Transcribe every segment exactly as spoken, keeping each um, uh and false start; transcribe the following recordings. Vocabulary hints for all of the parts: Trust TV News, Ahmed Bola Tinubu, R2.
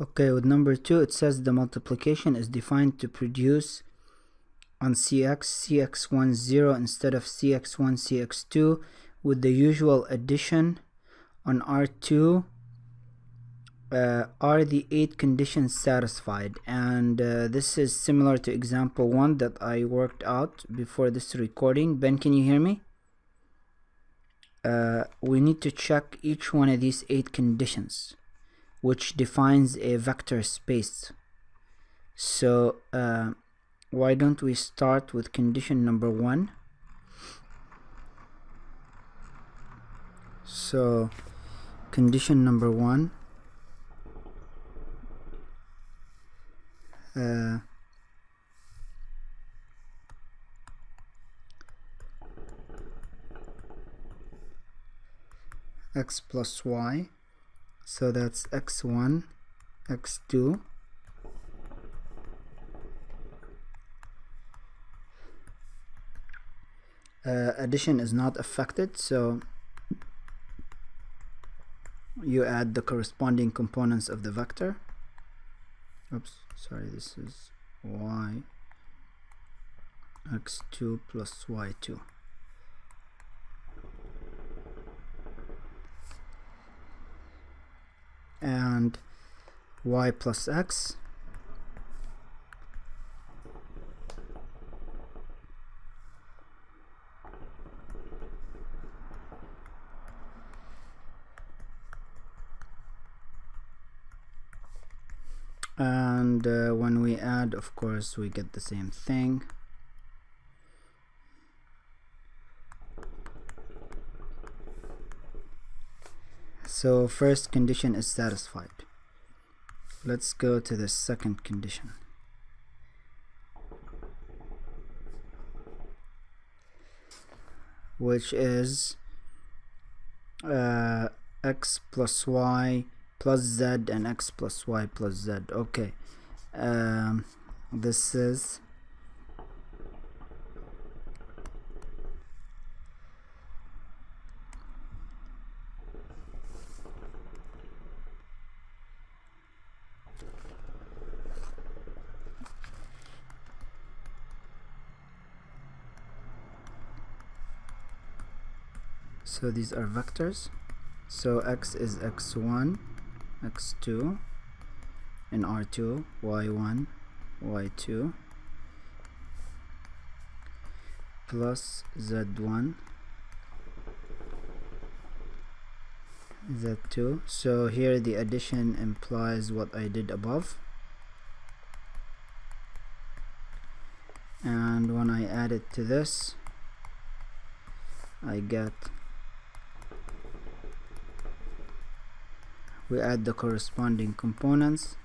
Okay, with number two, it says the multiplication is defined to produce on C X, C X one, zero instead of C X one, C X two, with the usual addition on R two, uh, are the eight conditions satisfied? And uh, this is similar to example one that I worked out before this recording. Ben, can you hear me? Uh, we need to check each one of these eight conditions, which defines a vector space. So uh, why don't we start with condition number one? So condition number one, uh, x plus y. So that's x one, x two, uh, addition is not affected, so you add the corresponding components of the vector. Oops, sorry, this is y, x two plus y two. And y plus x and uh, when we add, of course, we get the same thing. So first condition is satisfied. Let's go to the second condition. Which is uh, x plus y plus z and x plus y plus z. Okay. Um, this is So these are vectors. So x is x one, x two, and R two, y one, y two, plus z one, z two. So here the addition implies what I did above. And when I add it to this, I get, we add the corresponding components.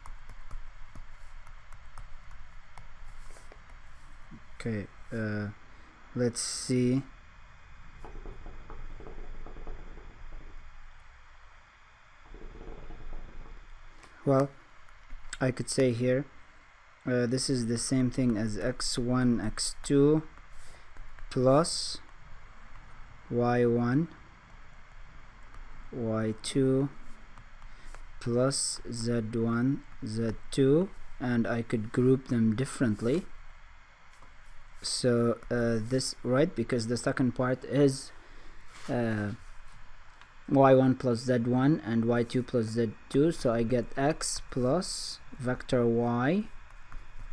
Okay, uh, let's see. Well, I could say here, uh, this is the same thing as x one, x two plus y one, y two plus z one, z two, and I could group them differently. So uh, this, right, because the second part is uh, y one plus z one and y two plus z two, so I get x plus vector y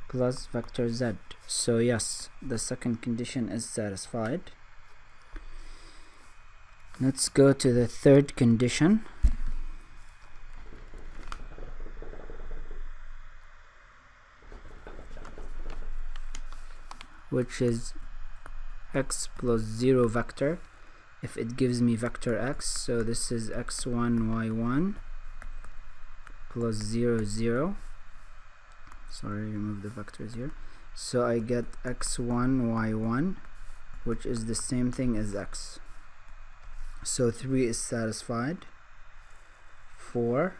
plus vector z. So yes, the second condition is satisfied. Let's go to the third condition. Which is x plus zero vector if it gives me vector x. So this is x one, y one plus zero, zero. Sorry, remove the vectors here. So I get x one, y one, which is the same thing as x. So three is satisfied. Four.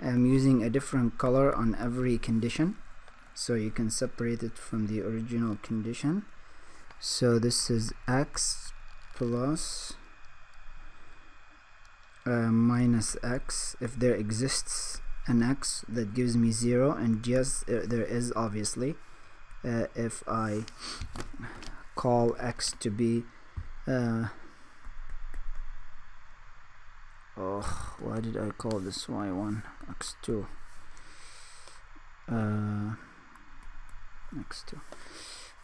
I'm using a different color on every condition so you can separate it from the original condition. So this is x plus uh, minus x if there exists an x that gives me zero, and yes, there is, obviously. Uh, if I call x to be uh, oh, why did I call this y one x two? Uh, x two.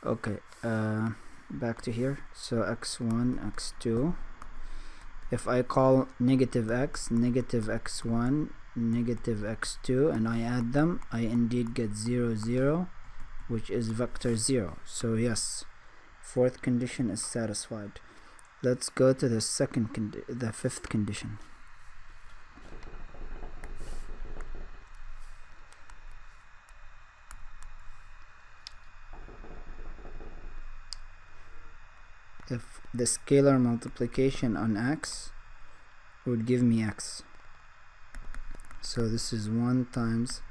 Okay, uh, back to here. So x one, x two. If I call negative x, negative x one, negative x two, and I add them, I indeed get zero, zero, which is vector zero. So yes, fourth condition is satisfied. Let's go to the second condi the fifth condition. If the scalar multiplication on x would give me x. So this is one times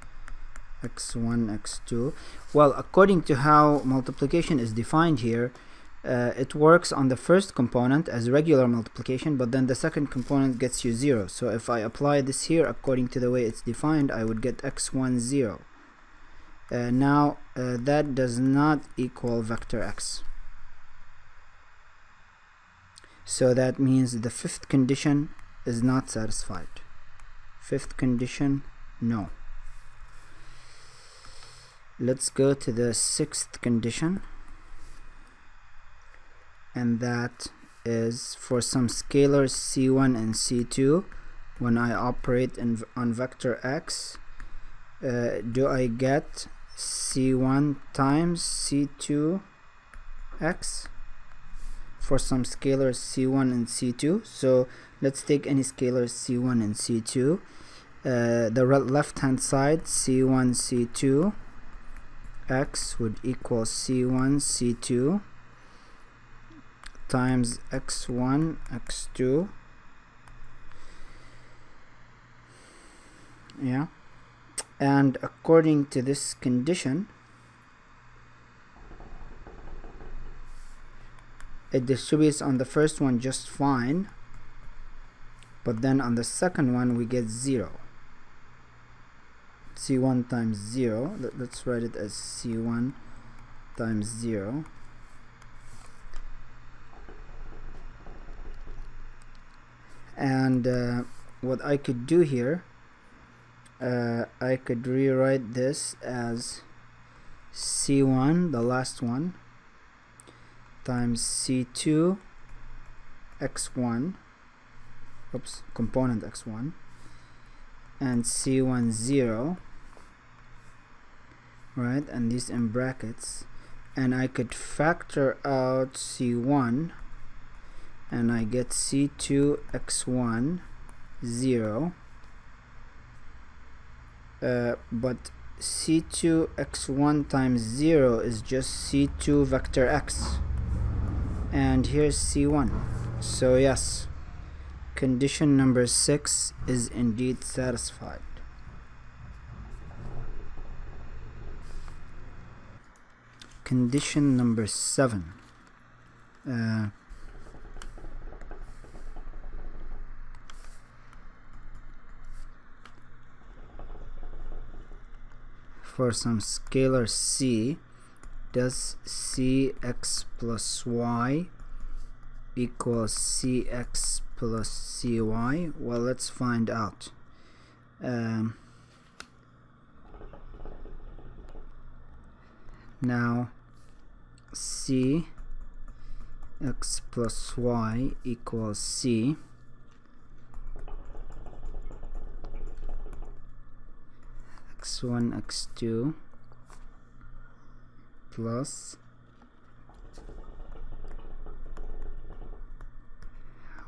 x one, x two. Well, according to how multiplication is defined here, uh, it works on the first component as regular multiplication, but then the second component gets you zero. So if I apply this here according to the way it's defined, I would get x one, zero. Uh, now uh, that does not equal vector x. So that means the fifth condition is not satisfied. Fifth condition, no. Let's go to the sixth condition, and that is for some scalars c one and c two, when I operate in, on vector x, uh, do I get c one times c two x? For some scalars c one and c two. So let's take any scalars c one and c two. Uh, the left hand side, c one, c two, x would equal c one, c two times x one, x two. Yeah. And according to this condition, it distributes on the first one just fine, but then on the second one we get zero. c one times zero, let's write it as c one times zero. And uh, what I could do here, uh, I could rewrite this as c one, the last one, times c two x one, oops, component x one, and c one, zero, right, and these in brackets, and I could factor out c one, and I get c two x one, zero, uh, but c two x one times zero is just c two vector x, and here's c one. So yes, condition number six is indeed satisfied. Condition number seven. Uh, for some scalar c, does cx plus y equals cx plus cy? Well, let's find out. Um, now, cx plus y equals c. x one, x two plus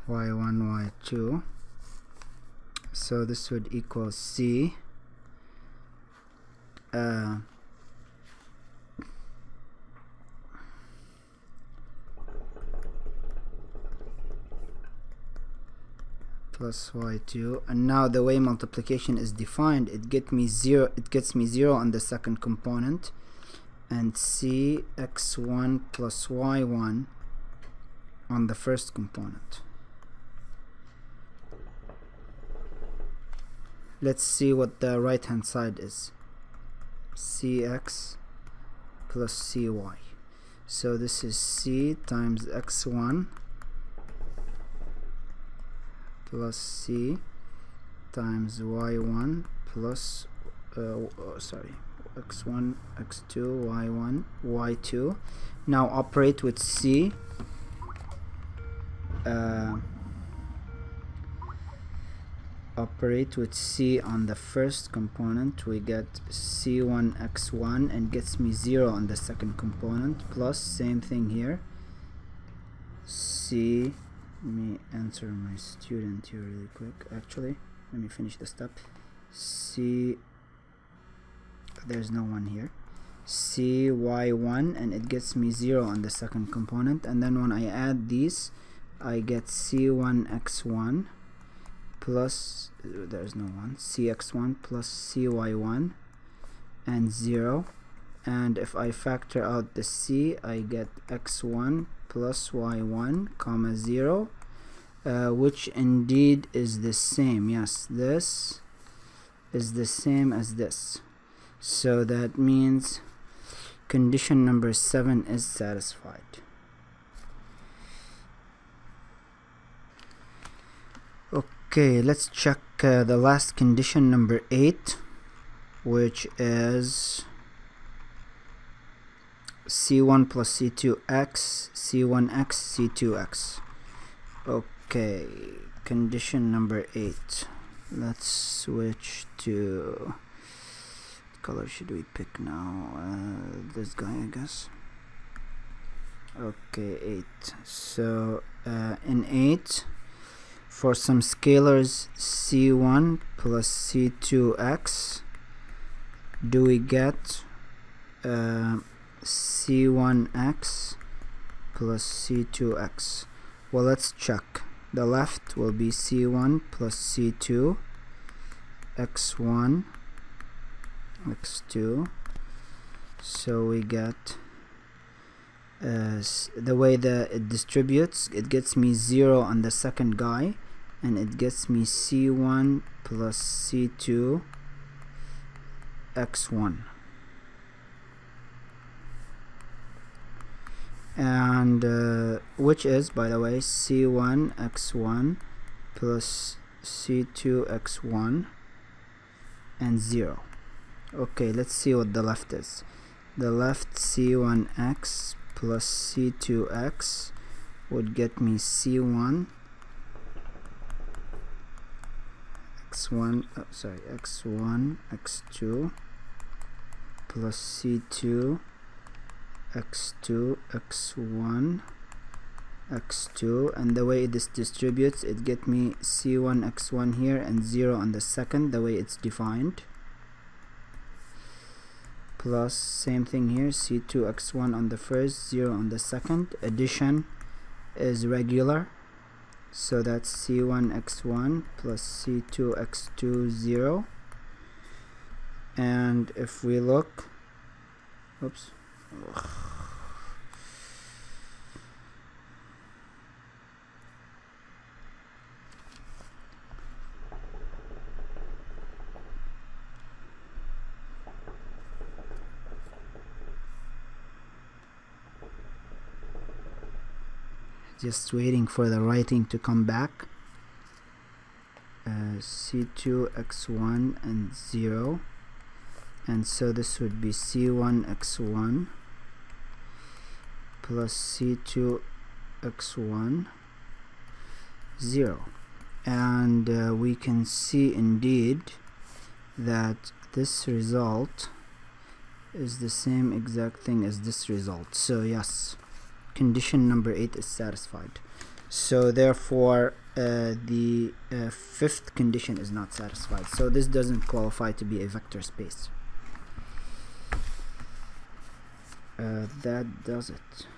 y one, y two. So this would equal c uh, plus y two, and now the way multiplication is defined, it get me zero, it gets me zero on the second component, and c x one plus y one on the first component. Let's see what the right hand side is. Cx plus cy. So this is c times x one plus c times y one plus uh, oh, sorry x one, x two, y one, y two. Now operate with c. Uh, operate with c on the first component, we get c one x one, and gets me zero on the second component, plus same thing here. C, let me answer my student here really quick. Actually, let me finish the step. C, there's no one here. C y one, and it gets me zero on the second component, and then when I add these I get c one x one plus, there's no one, c x one plus c y one and zero. And if I factor out the c, I get x one plus y one comma zero, uh, which indeed is the same. Yes, this is the same as this, so that means condition number seven is satisfied. Okay, let's check uh, the last condition, number eight, which is c one plus c two x, c one x, c two x. Okay, condition number eight. Let's switch to... what color should we pick now? Uh, this guy, I guess. Okay, eight. So, uh, in eight... for some scalars c one plus c two x, do we get uh, c one x plus c two x? Well, let's check. The left will be c one plus c two, x one, x two. So we get... Uh, the way that it distributes, it gets me zero on the second guy, and it gets me c one plus c two x one. And uh, which is, by the way, c one x one plus c two x one and zero. Okay, let's see what the left is. The left, c one x plus c two x would get me c one x one, oh, sorry, x one x two plus c two x two x one x two, and the way this distributes, it get me c one x one here and zero on the second, the way it's defined, plus same thing here, c two x one on the first, zero on the second. Addition is regular, so that's c one x one plus c two x two, zero. And if we look, oops, ugh. Just waiting for the writing to come back. uh, c two x one and zero, and so this would be c one x one plus c two x one, zero. And uh, we can see indeed that this result is the same exact thing as this result. So yes, condition number eight is satisfied. So therefore uh, the uh, fifth condition is not satisfied, so this doesn't qualify to be a vector space. Uh, that does it.